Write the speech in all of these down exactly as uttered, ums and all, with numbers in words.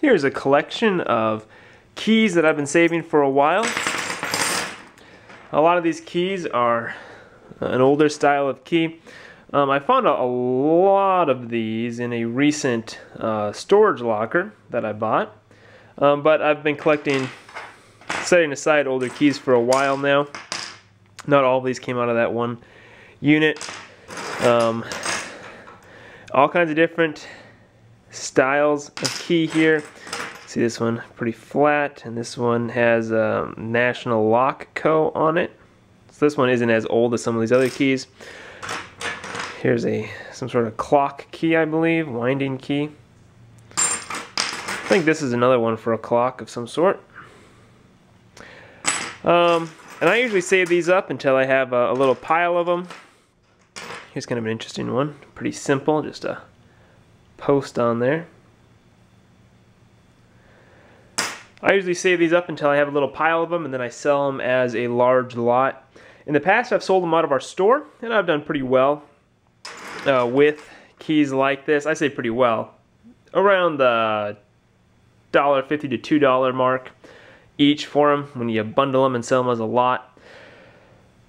Here's a collection of keys that I've been saving for a while. A lot of these keys are an older style of key. Um, I found a, a lot of these in a recent uh, storage locker that I bought, um, but I've been collecting, setting aside older keys for a while now. Not all of these came out of that one unit. Um, all kinds of different styles of key here. See this one, pretty flat, and this one has um, National Lock Co. on it. So this one isn't as old as some of these other keys. Here's a some sort of clock key, I believe, winding key. I think this is another one for a clock of some sort. Um, and I usually save these up until I have a, a little pile of them. Here's kind of an interesting one. Pretty simple, just a post on there. I usually save these up until I have a little pile of them, and then I sell them as a large lot. In the past, I've sold them out of our store, and I've done pretty well. Uh, with keys like this, I say pretty well, around the one dollar fifty to two dollar mark each for them when you bundle them and sell them as a lot.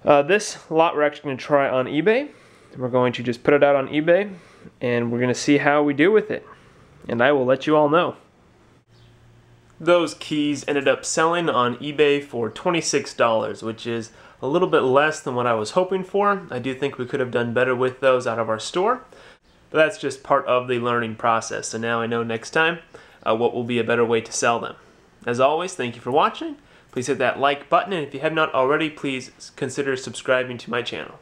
Uh, this lot we're actually going to try on eBay. We're going to just put it out on eBay, and we're going to see how we do with it, and I will let you all know. Those keys ended up selling on eBay for twenty-six dollars, which is a little bit less than what I was hoping for. I do think we could have done better with those out of our store, but that's just part of the learning process. So now I know next time uh, what will be a better way to sell them. As always, thank you for watching. Please hit that like button, and if you have not already, please consider subscribing to my channel.